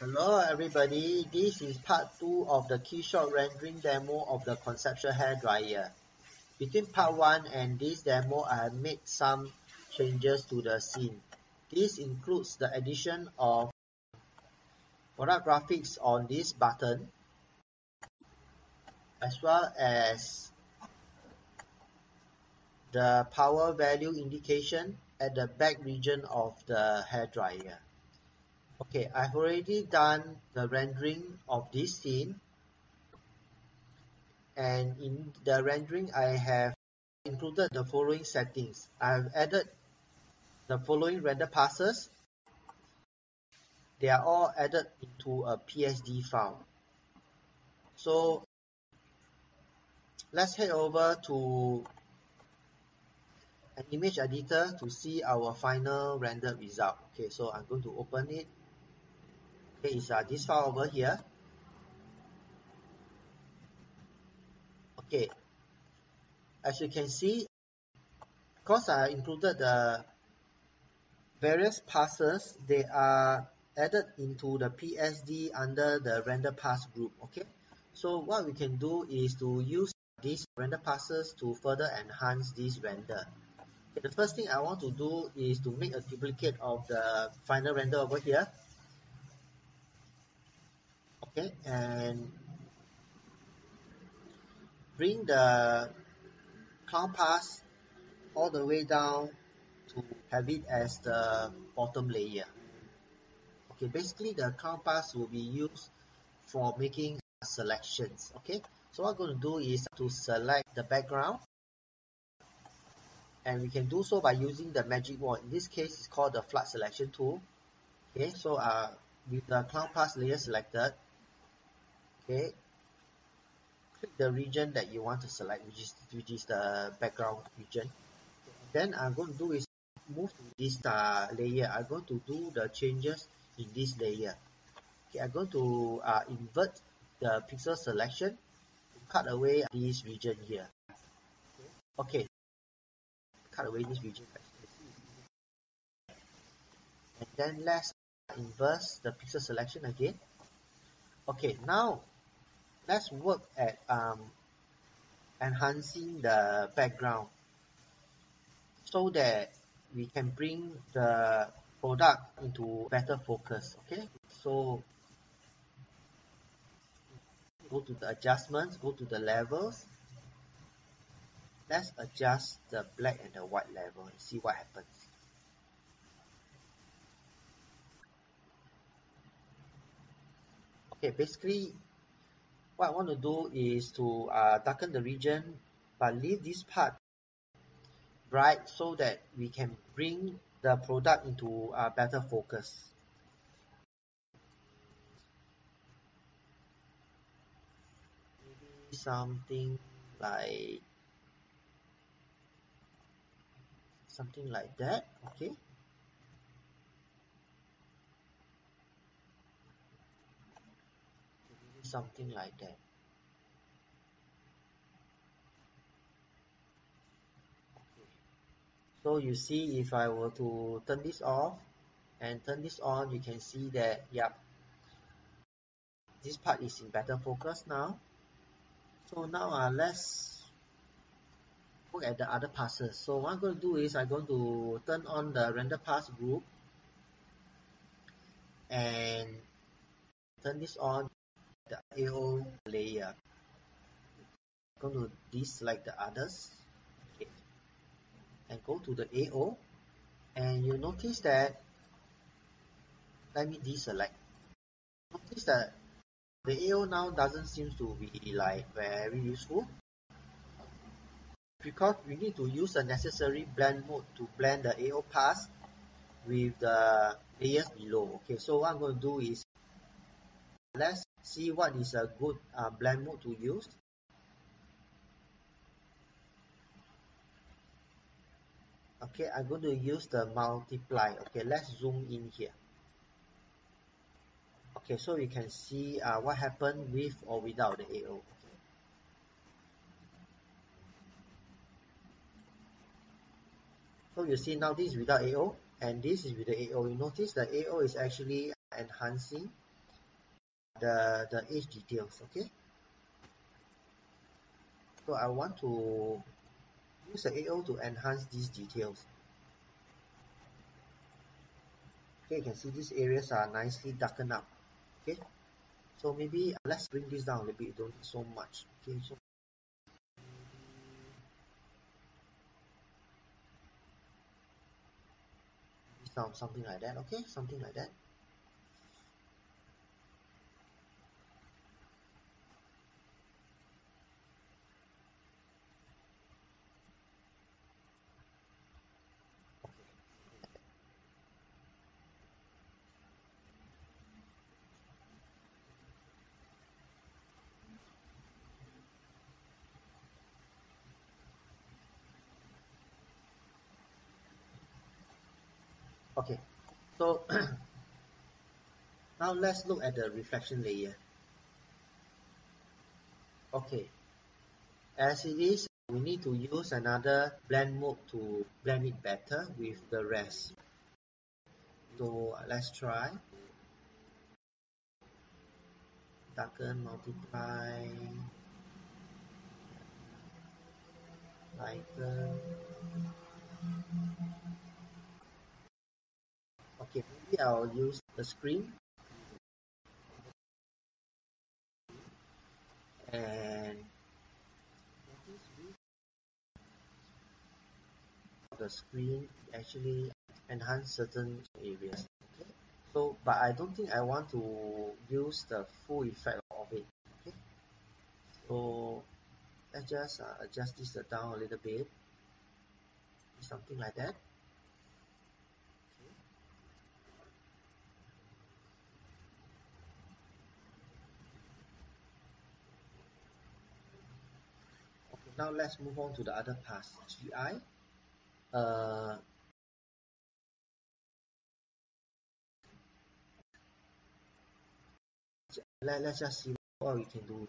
Hello everybody, this is part 2 of the KeyShot rendering demo of the conceptual hairdryer. Between part 1 and this demo, I have made some changes to the scene. This includes the addition of product graphics on this button, as well as the power value indication at the back region of the hairdryer. Okay, I've already done the rendering of this scene, and in the rendering I have included the following settings. I've added the following render passes. They are all added into a PSD file. So let's head over to an image editor to see our final rendered result. Okay, so I'm going to open it. Okay, it's this file over here. Okay, as you can see, because I included the various passes, they are added into the PSD under the render pass group. Okay, so what we can do is to use these render passes to further enhance this render. Okay, the first thing I want to do is to make a duplicate of the final render over here. Okay, and bring the clown pass all the way down to have it as the bottom layer. Okay, basically the clown pass will be used for making selections. Okay, so what I'm going to do is to select the background, and we can do so by using the magic wand. In this case, it's called the flood selection tool. Okay, so with the clown pass layer selected, okay, click the region that you want to select, which is the background region. Then I'm going to do is move to this layer. I'm going to do the changes in this layer. Okay, I'm going to invert the pixel selection to cut away this region here. Okay, cut away this region. And then let's inverse the pixel selection again. Okay, now let's work at enhancing the background so that we can bring the product into better focus. Okay, so go to the adjustments, go to the levels. Let's adjust the black and the white level and see what happens. Okay, basically what I want to do is to darken the region, but leave this part bright so that we can bring the product into a better focus. Maybe something like that. Okay. Something like that. Okay. So you see, if I were to turn this off and turn this on, you can see that, yep, this part is in better focus now. So now let's look at the other passes. So what I'm going to do is I'm going to turn on the render pass group and turn this on. The AO layer. Go to deselect the others, okay, and go to the AO, and you notice that. Let me deselect. Notice that the AO now doesn't seem to be like very useful, because we need to use the necessary blend mode to blend the AO pass with the layers below. Okay, so what I'm going to do is let's see what is a good blend mode to use. Okay, I'm going to use the multiply. Okay, let's zoom in here. Okay, so you can see what happened with or without the AO. Okay. So you see now this is without AO and this is with the AO. You notice the AO is actually enhancing the age details. Okay, so I want to use the AO to enhance these details. Okay, you can see these areas are nicely darkened up. Okay, so maybe let's bring this down a little bit, don't so much. Okay, so something like that. Okay, something like that. Okay, so now let's look at the reflection layer. Okay, as it is, we need to use another blend mode to blend it better with the rest. So let's try. Darken, multiply, lighten. Okay, maybe I'll use the screen and the screen actually enhance certain areas. Okay, so but I don't think I want to use the full effect of it. Okay, so let's just adjust this down a little bit, something like that. Now let's move on to the other pass, GI. Let's just see what we can do.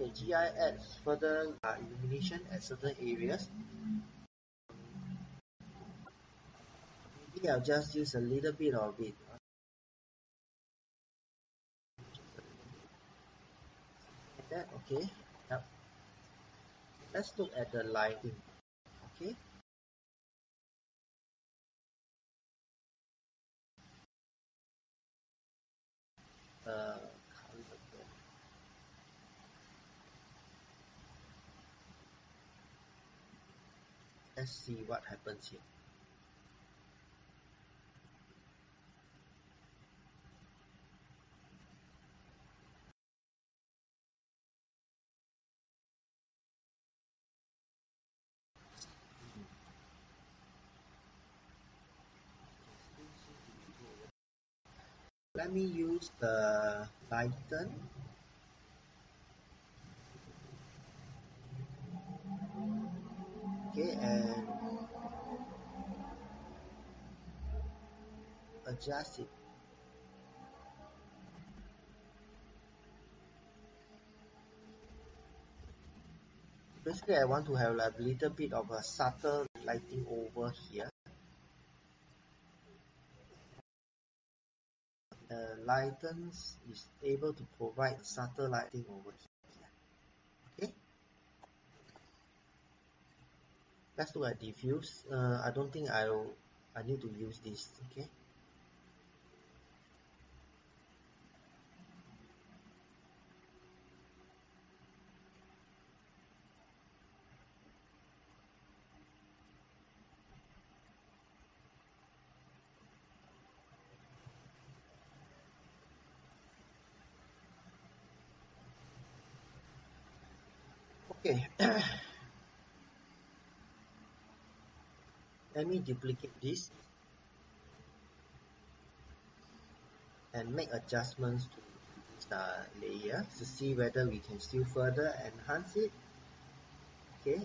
Okay, GI adds further illumination at certain areas. Maybe I'll just use a little bit of it. Like that, okay. Yep. Let's look at the lighting. Okay. Let's see what happens here. Let me use the lighten. Okay, and adjust it. Basically, I want to have like a little bit of a subtle lighting over here. The lightens is able to provide subtle lighting over here. Let's look at diffuse. I don't think I need to use this. Okay. Okay. Let me duplicate this and make adjustments to this layer to see whether we can still further enhance it. Okay.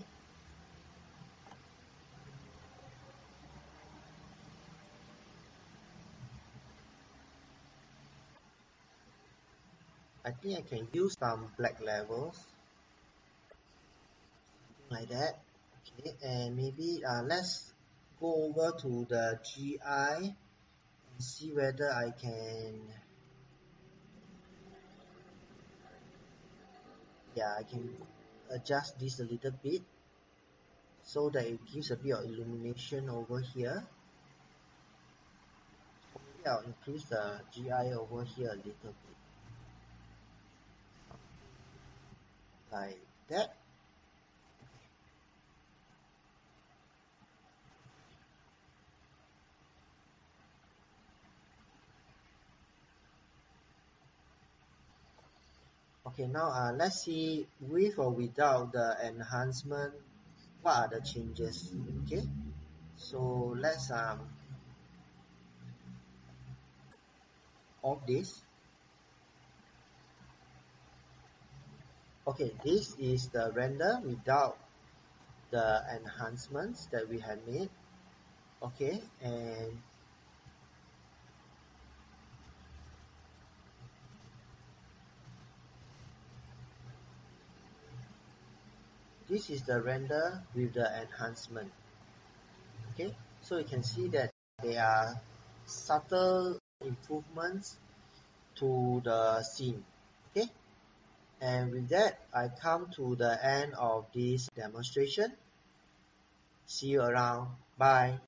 I think I can use some black levels, like that. Okay, and maybe let's go over to the GI and see whether I can. Yeah, I can adjust this a little bit so that it gives a bit of illumination over here. Maybe I'll increase the GI over here a little bit. Like that. Okay, now let's see with or without the enhancement, what are the changes? Okay, so let's off this. Okay, this is the render without the enhancements that we have made. Okay, and this is the render with the enhancement. Okay, so you can see that there are subtle improvements to the scene. Okay, and with that, I come to the end of this demonstration. See you around. Bye.